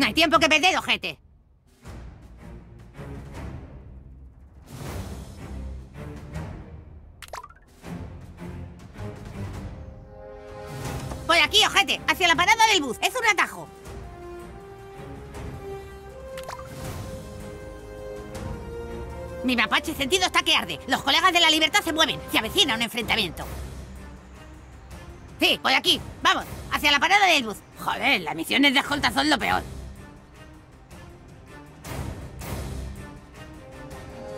No hay tiempo que perder, ojete. Por aquí, ojete, hacia la parada del bus. Es un atajo. Mi mapache sentido está que arde. Los colegas de la libertad se mueven. Se avecina un enfrentamiento. Sí, por aquí. Vamos, hacia la parada del bus. Joder, las misiones de escolta son lo peor.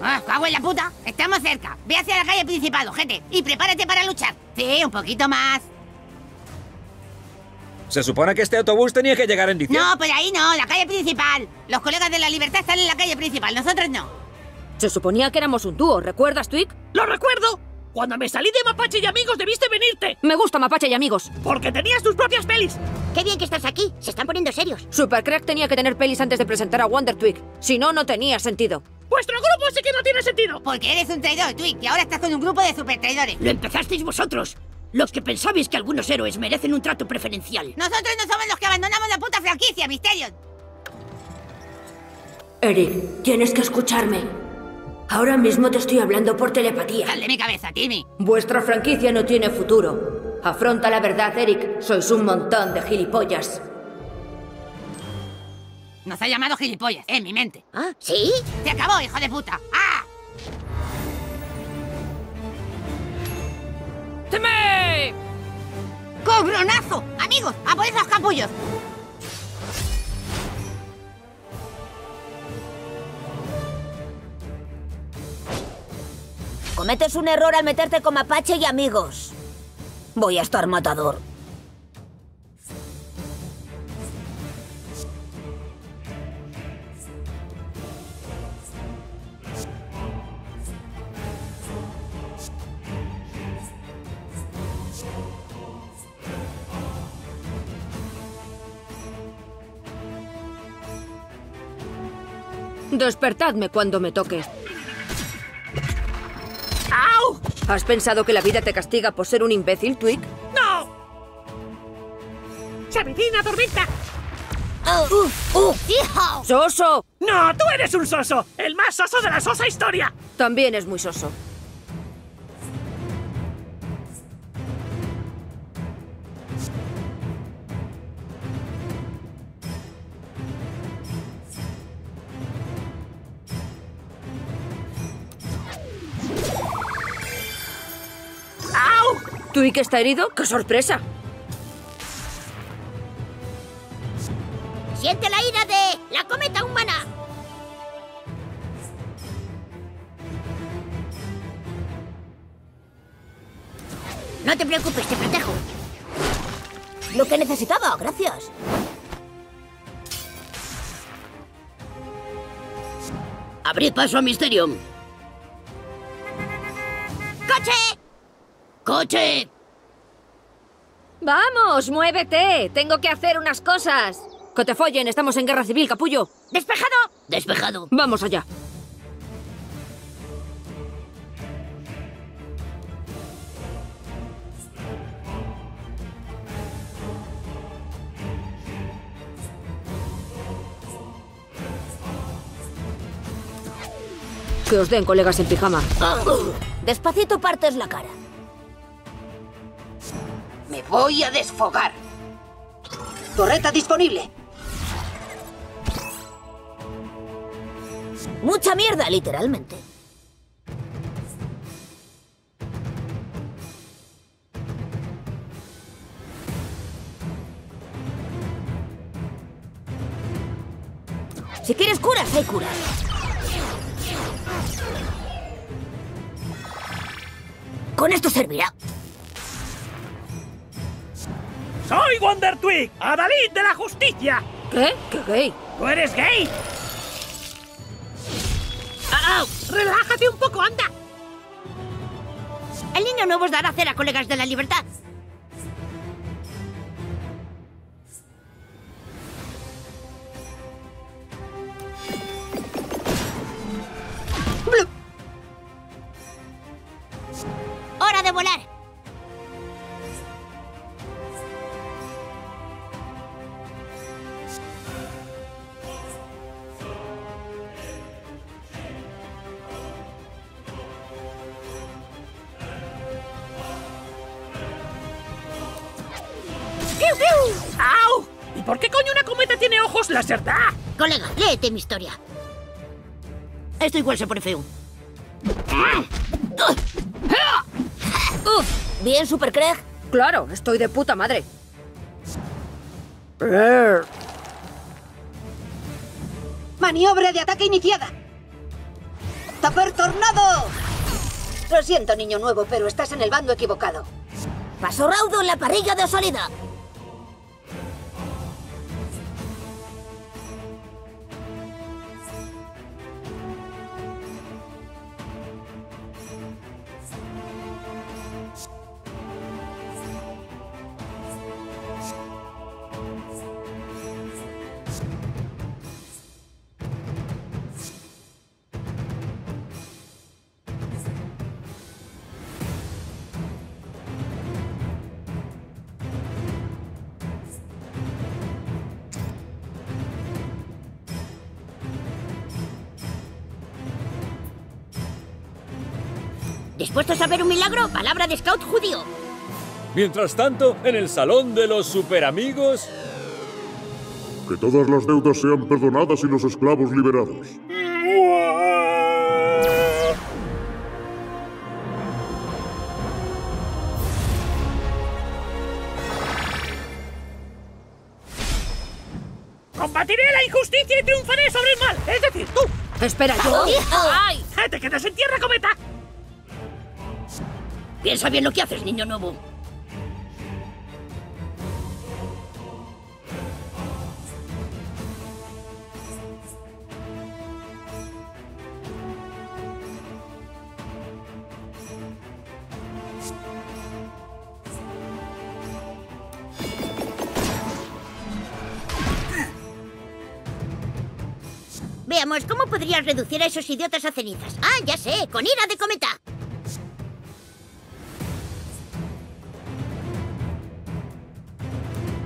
¡Ah, cago en la puta! Estamos cerca. Ve hacia la calle principal, gente, y prepárate para luchar. Sí, un poquito más. Se supone que este autobús tenía que llegar en diciembre. No, por ahí no, la calle principal. Los colegas de la libertad están en la calle principal, nosotros no. Se suponía que éramos un dúo, ¿recuerdas, Twig? ¡Lo recuerdo! Cuando me salí de Mapache y Amigos debiste venirte. Me gusta Mapache y Amigos. Porque tenías tus propias pelis. Qué bien que estás aquí, se están poniendo serios. Supercrack tenía que tener pelis antes de presentar a Wonder Twig. Si no, no tenía sentido. Vuestro grupo sí que no tiene sentido. Porque eres un traidor, Twig, y ahora estás con un grupo de super traidores. Lo empezasteis vosotros, los que pensabais que algunos héroes merecen un trato preferencial. Nosotros no somos los que abandonamos la puta franquicia, Mysterion. Eric, tienes que escucharme. Ahora mismo te estoy hablando por telepatía. ¡Sal de mi cabeza, Timmy! Vuestra franquicia no tiene futuro. Afronta la verdad, Eric. Sois un montón de gilipollas. Nos ha llamado gilipollas, en mi mente. ¿Ah, sí? ¡Se acabó, hijo de puta! ¡Ah! ¡Timmy! ¡Cobronazo! ¡Amigos, a por esos capullos! Cometes un error al meterte con Mapache y Amigos. Voy a estar matador. Despertadme cuando me toque. ¿Has pensado que la vida te castiga por ser un imbécil, Tweek? ¡No! ¡Se avecina tormenta! ¡Hijo! ¡Soso! ¡No, tú eres un soso! ¡El más soso de la sosa historia! También es muy soso. ¿Tweek está herido? ¡Qué sorpresa! ¡Siente la ira de la Cometa Humana! No te preocupes, te protejo. Lo que necesitaba, gracias. Abrid paso a Mysterion. ¡Coche! ¡Coche! ¡Vamos, muévete! Tengo que hacer unas cosas. ¡Que te follen! Estamos en guerra civil, capullo. ¿Despejado? Despejado. Vamos allá. Que os den, colegas en pijama. Despacito partes la cara. ¡Me voy a desfogar! ¡Torreta disponible! ¡Mucha mierda, literalmente! Si quieres curas, hay curas. Con esto servirá. ¡Soy Wonder Twig, adalid de la justicia! ¿Qué? ¿Qué gay? ¿Tú eres gay? ¡Relájate un poco, anda! El niño nuevo os dará cera, colegas de la libertad. ¡Hora de volar! ¡Au! ¿Y por qué coño una cometa tiene ojos láser? ¡Ah! Colega, léete mi historia. Esto igual se pone feo. Uf, ¿bien, Super Craig? Claro, estoy de puta madre. Maniobra de ataque iniciada. ¡Taper Tornado! Lo siento, niño nuevo, pero estás en el bando equivocado. Paso Raudo en la parrilla de salida. ¿Dispuestos a ver un milagro? Palabra de scout judío. Mientras tanto, en el salón de los superamigos... Que todas las deudas sean perdonadas y los esclavos liberados. Combatiré la injusticia y triunfaré sobre el mal. Es decir, tú. Espera, yo... ¡Ay! ¡Te quedas en tierra, cometa! Piensa bien lo que haces, niño nuevo. Veamos, ¿cómo podrías reducir a esos idiotas a cenizas? Ah, ya sé, con ira de cometa.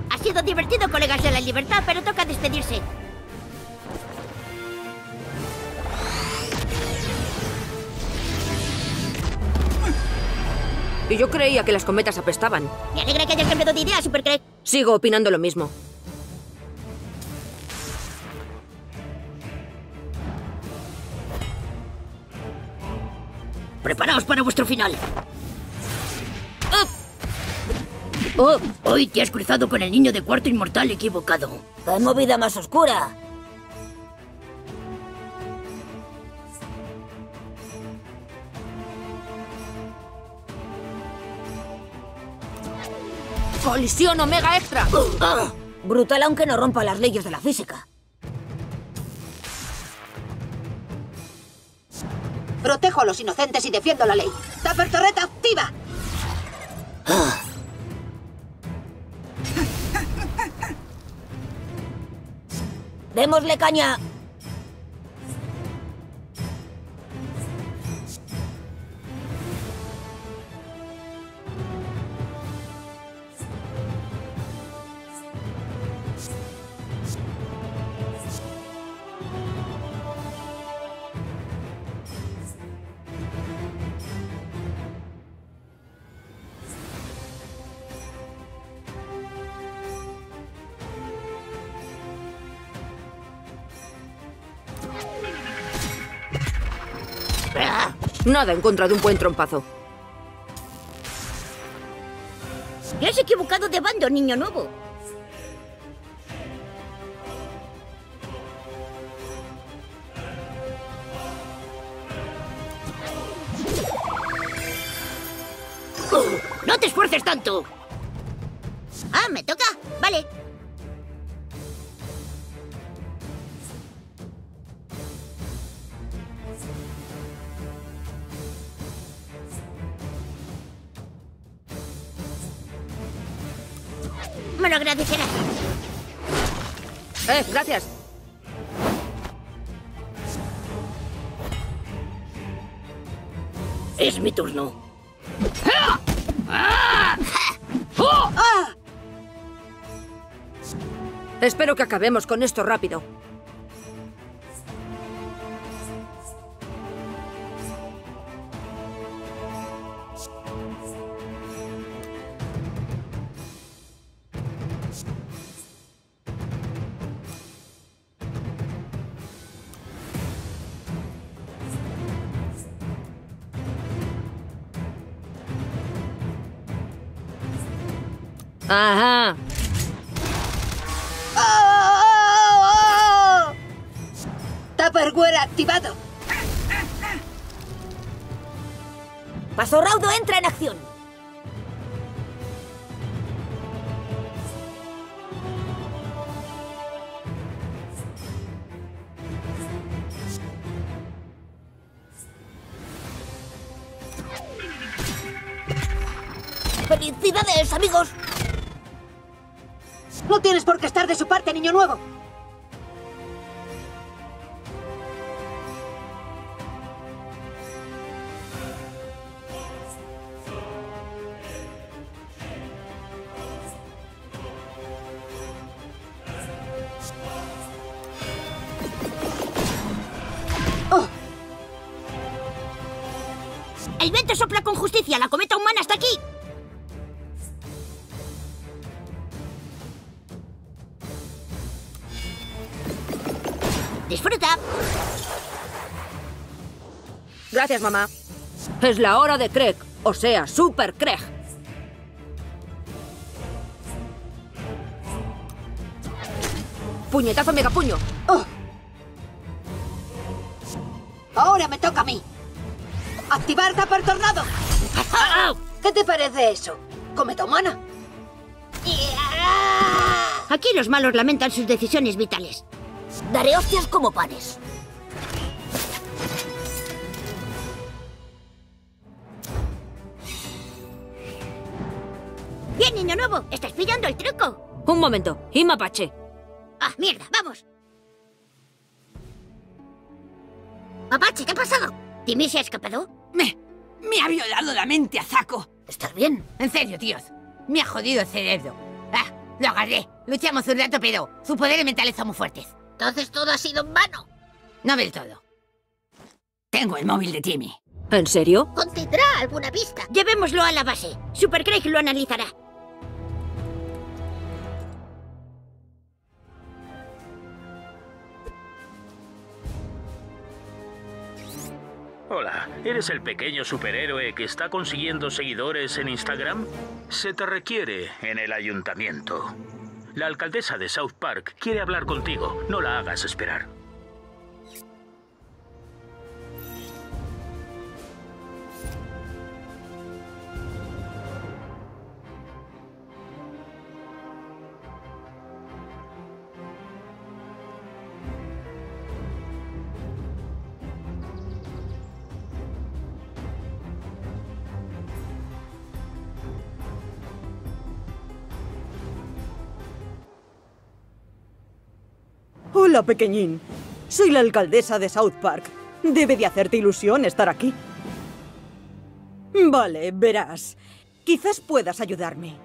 Ha sido divertido, colegas de la libertad, pero toca despedirse. Y yo creía que las cometas apestaban. Me alegra que hayas cambiado de idea, Super Craig. Sigo opinando lo mismo. Preparaos para vuestro final. Oh, hoy te has cruzado con el niño de cuarto inmortal equivocado. ¡Qué movida más oscura! ¡Colisión Omega Extra! Brutal aunque no rompa las leyes de la física. Protejo a los inocentes y defiendo la ley. ¡Taper Torreta activa! ¡Démosle caña! Nada en contra de un buen trompazo. Te has equivocado de bando, niño nuevo. ¡No te esfuerces tanto! Ah, ¿me toca? Vale. Me lo agradecerás. Gracias. Es mi turno. Espero que acabemos con esto rápido. Ajá. ¡Oh! Taperguera activado. Paso Raudo entra en acción. ¡Felicidades, amigos! No tienes por qué estar de su parte, niño nuevo. Oh. El viento sopla con justicia. La cometa humana está aquí. ¡Disfruta! Gracias, mamá. Es la hora de Craig, o sea, Super Craig. ¡Puñetazo megapuño! ¡Oh! Ahora me toca a mí. ¡Activar Taper Tornado! ¿Qué te parece eso? ¿Cometa humana? Aquí los malos lamentan sus decisiones vitales. Daré hostias como panes. Bien, niño nuevo, estás pillando el truco. Un momento, y Mapache. ¡Ah, mierda! ¡Vamos! Mapache, ¿qué ha pasado? ¿Timmy se ha escapado? Me ha violado la mente a saco. ¿Estás bien? En serio, tíos. Me ha jodido el cerebro. Ah, lo agarré. Luchamos un rato, pero sus poderes mentales son muy fuertes. Entonces todo ha sido en vano. No del todo. Tengo el móvil de Timmy. ¿En serio? Contendrá alguna pista. Llevémoslo a la base. Super Craig lo analizará. Hola, ¿eres el pequeño superhéroe que está consiguiendo seguidores en Instagram? Se te requiere en el ayuntamiento. La alcaldesa de South Park quiere hablar contigo. No la hagas esperar. Hola, pequeñín. Soy la alcaldesa de South Park. Debe de hacerte ilusión estar aquí. Vale, verás. Quizás puedas ayudarme.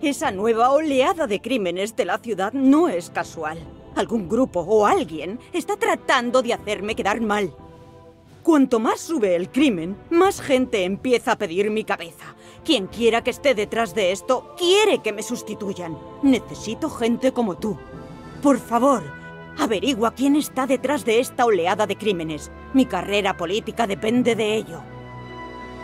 Esa nueva oleada de crímenes de la ciudad no es casual. Algún grupo o alguien está tratando de hacerme quedar mal. Cuanto más sube el crimen, más gente empieza a pedir mi cabeza. Quien quiera que esté detrás de esto quiere que me sustituyan. Necesito gente como tú. Por favor, averigua quién está detrás de esta oleada de crímenes. Mi carrera política depende de ello.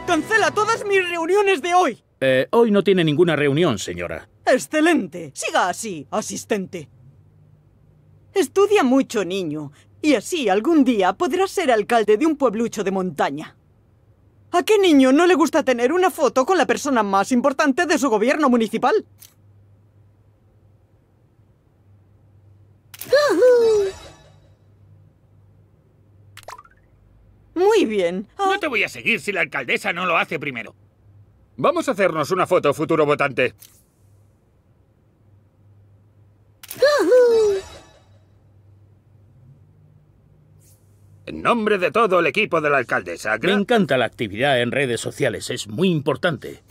¡Cancela todas mis reuniones de hoy! Hoy no tiene ninguna reunión, señora. ¡Excelente! Siga así, asistente. Estudia mucho, niño, y así algún día podrás ser alcalde de un pueblucho de montaña. ¿A qué niño no le gusta tener una foto con la persona más importante de su gobierno municipal? Muy bien. No te voy a seguir si la alcaldesa no lo hace primero. Vamos a hacernos una foto, futuro votante. En nombre de todo el equipo de la alcaldesa, me encanta la actividad en redes sociales, es muy importante.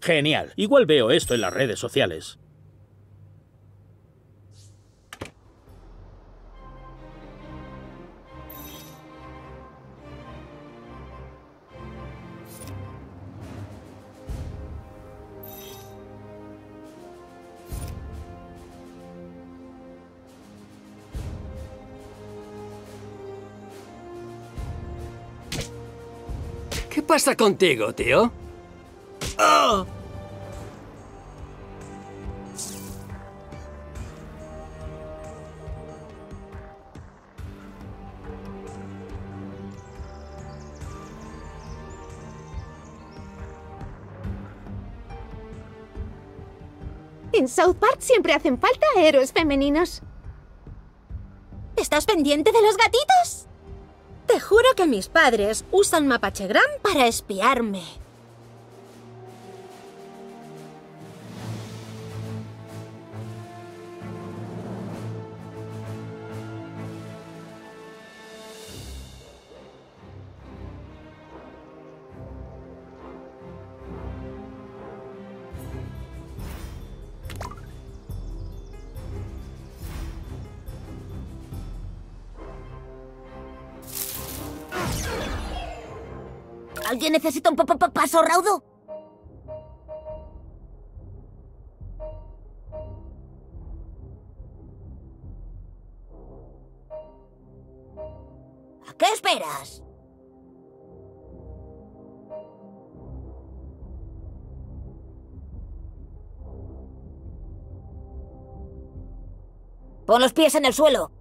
Genial. Igual veo esto en las redes sociales. pasa contigo, tío? ¡Oh! En South Park siempre hacen falta héroes femeninos. ¿Estás pendiente de los gatitos? Te juro que mis padres usan Mapachegram para espiarme. ¿Alguien necesita un paso raudo? ¿A qué esperas? Pon los pies en el suelo.